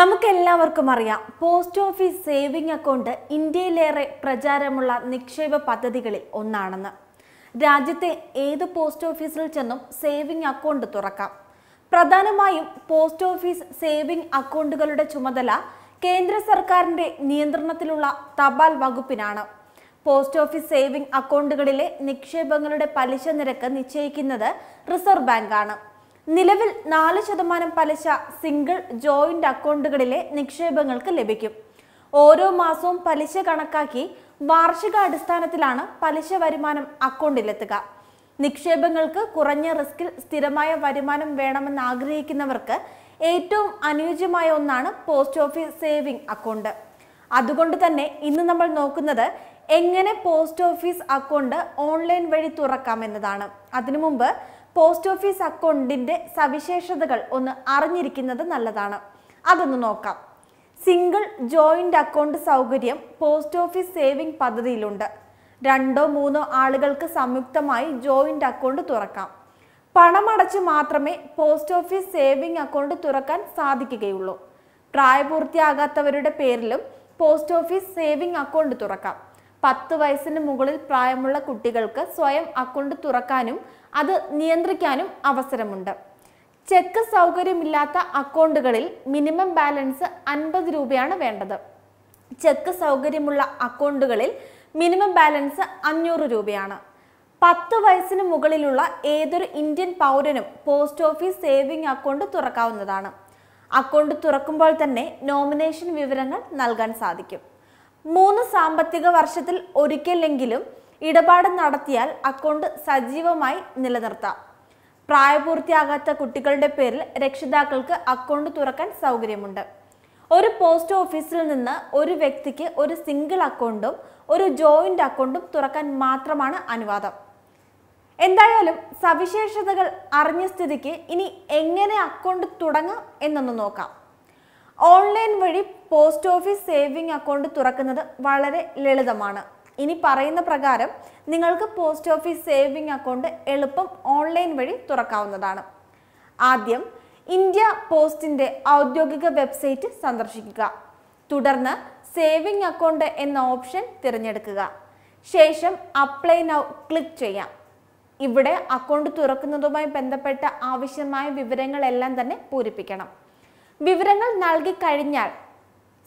നമുക്കെല്ലാവർക്കും അറിയാം post office saving account ഇന്ത്യയിലേറെ പ്രചാരമുള്ള നിക്ഷേപ പദ്ധതികളിൽ ഒന്നാണെന്ന്. രാജ്യത്തെ ഏത് പോസ്റ്റ് ഓഫീസിൽ ചെന്നും സേവിംഗ് അക്കൗണ്ട് തുറക്കാം. പ്രധാനമായും പോസ്റ്റ് ഓഫീസ് സേവിംഗ് അക്കൗണ്ടുകളുടെ ചുമതല കേന്ദ്ര സർക്കാരിന്റെ നിയന്ത്രണത്തിലുള്ള തപാൽ വകുപ്പിനാണ്. പോസ്റ്റ് ഓഫീസ് സേവിംഗ് അക്കൗണ്ടുകളിലെ നിക്ഷേപങ്ങളുടെ പലിശ നിരക്ക് നിശ്ചയിക്കുന്നത് റിസർവ് ബാങ്കാണ്. നിലവിൽ 4% പലിശ സിംഗിൾ ജോയിന്റ് അക്കൗണ്ടുകളിലെ നിക്ഷേപങ്ങൾക്ക് ലഭിക്കും. ഓരോ മാസവും പലിശ കണക്കാക്കി വാർഷികാടിസ്ഥാനത്തിലാണ് പലിശ വരുമാനം അക്കൗണ്ടിലെത്തുക. നിക്ഷേപങ്ങൾക്ക് കുറഞ്ഞ റിസ്കിൽ സ്ഥിരമായ വരുമാനം വേണമെന്ന് ആഗ്രഹിക്കുന്നവർക്ക് ഏറ്റവും അനുയോജ്യമായ ഒന്നാണ് പോസ്റ്റ് ഓഫീസ് സേവിംഗ് അക്കൗണ്ട്. അതുകൊണ്ട് തന്നെ ഇന്ന് നമ്മൾ നോക്കുന്നത് എങ്ങനെ പോസ്റ്റ് ഓഫീസ് അക്കൗണ്ട് ഓൺലൈൻ വഴി തുറക്കാം എന്നതാണ്. അതിനു മുമ്പ് പോസ്റ്റ് ഓഫീസ് അക്കൗണ്ടിന്റെ സവിശേഷതകൾ ഒന്ന് അറിഞ്ഞിരിക്കുന്നത് നല്ലതാണ്. അതൊന്ന് നോക്കാം. സിംഗിൾ ജോയിന്റ് അക്കൗണ്ട് സൗകര്യം പോസ്റ്റ് ഓഫീസ് സേവിംഗ് പദ്ധതിയിലുണ്ട്. 2 3 ആളുകൾക്ക് സംയുക്തമായി ജോയിന്റ് അക്കൗണ്ട് തുറക്കാം. പണമടച്ച് മാത്രമേ പോസ്റ്റ് ഓഫീസ് സേവിംഗ് അക്കൗണ്ട് തുറക്കാൻ സാധിക്കുകയുള്ളൂ. പ്രായപൂർത്തിയാകാത്തവരുടെ പേരിലും പോസ്റ്റ് ഓഫീസ് സേവിംഗ് അക്കൗണ്ട് തുറക്കാം. 10 വയസ്സിന് മുകളിൽ പ്രായമുള്ള കുട്ടികൾക്ക് സ്വയം അക്കൗണ്ട് തുറക്കാനും അത് നിയന്ത്രിക്കാനും അവസരമുണ്ട്. ചെക്ക് സൗകര്യമില്ലാത്ത അക്കൗണ്ടുകളിൽ മിനിമം ബാലൻസ് 50 രൂപയാണ് വേണ്ടത്. ചെക്ക് സൗകര്യമുള്ള അക്കൗണ്ടുകളിൽ മിനിമം ബാലൻസ് 500 രൂപയാണ്. 10 വയസ്സിന് മുകളിലുള്ള ഏതൊരു ഇന്ത്യൻ പൗരനും പോസ്റ്റ് ഓഫീസ് സേവിംഗ് അക്കൗണ്ട് തുറക്കാവുന്നതാണ്. അക്കൗണ്ട് തുറക്കുമ്പോൾ തന്നെ നോമിനേഷൻ വിവരങ്ങൾ നൽകാൻ സാധിക്കും. 3 സാമ്പത്തിക വർഷത്തിൽ ഒരിക്കലെങ്കിലും ഇടപാട് നടത്തിയാൽ അക്കൗണ്ട് സജീവമായി നിലനിർത്താം. പ്രായപൂർത്തിയാകാത്ത കുട്ടികളുടെ പേരിൽ രക്ഷിതാക്കൾക്ക് അക്കൗണ്ട് തുറക്കാൻ സൗകര്യമുണ്ട്. ഒരു പോസ്റ്റ് ഓഫീസിൽ നിന്ന് ഒരു വ്യക്തിക്ക് ഒരു സിംഗിൾ അക്കൗണ്ടും ഒരു ജോയിന്റ് അക്കൗണ്ടും തുറക്കാൻ മാത്രമാണ് അനുവാദം. എന്തായാലും സവിശേഷതകൾ അറിഞ്ഞ സ്ഥിതിക്ക് ഇനി എങ്ങനെ അക്കൗണ്ട് തുടങ്ങാം എന്നൊന്ന് നോക്കാം. ഓൺലൈൻ വഴി പോസ്റ്റ് ഓഫീസ് സേവിംഗ് അക്കൗണ്ട് തുറക്കുന്നത് വളരെ ലളിതമാണ്. ഇനി പറയുന്ന പ്രകാരം നിങ്ങൾക്ക് പോസ്റ്റ് ഓഫീസ് സേവിംഗ് അക്കൗണ്ട് എളുപ്പം ഓൺലൈൻ വഴി തുറക്കാവുന്നതാണ്. ആദ്യം ഇന്ത്യ പോസ്റ്റിൻ്റെ ഔദ്യോഗിക വെബ്സൈറ്റ് സന്ദർശിക്കുക. തുടർന്ന് സേവിംഗ് അക്കൗണ്ട് എന്ന ഓപ്ഷൻ തിരഞ്ഞെടുക്കുക. ശേഷം അപ്ലൈ നൗ ക്ലിക്ക് ചെയ്യാം. ഇവിടെ അക്കൗണ്ട് തുറക്കുന്നതുമായി ബന്ധപ്പെട്ട ആവശ്യമായ വിവരങ്ങളെല്ലാം തന്നെ പൂരിപ്പിക്കണം. വിവരങ്ങൾ നൽകി കഴിഞ്ഞാൽ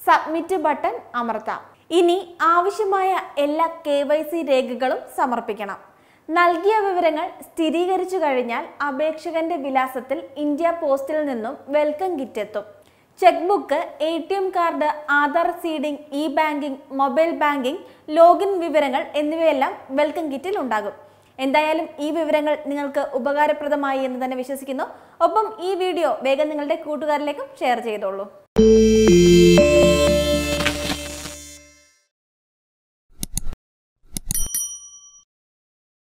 സബ്മിറ്റ് ബട്ടൺ അമർത്താം. ഇനി ആവശ്യമായ എല്ലാ KYC രേഖകളും സമർപ്പിക്കണം. നൽകിയ വിവരങ്ങൾ സ്ഥിരീകരിച്ചു കഴിഞ്ഞാൽ അപേക്ഷകന്റെ വിലാസത്തിൽ ഇന്ത്യ പോസ്റ്റിൽ നിന്നും വെൽക്കം കിറ്റ് എത്തും. Cheque book, ATM card, Aadhaar seeding, E banking, mobile banking, login വിവരങ്ങൾ എന്നിവയെല്ലാം വെൽക്കം കിറ്റിൽ ഉണ്ടാകും. എന്തായാലും ഈ വിവരങ്ങൾ നിങ്ങൾക്ക് ഉപകാരപ്രദമായി എന്ന് തന്നെ വിശ്വസിക്കുന്നു. ഒപ്പം ഈ വീഡിയോ വേഗം നിങ്ങളുടെ കൂട്ടുകാരിലേക്കും ഷെയർ ചെയ്തോളൂ.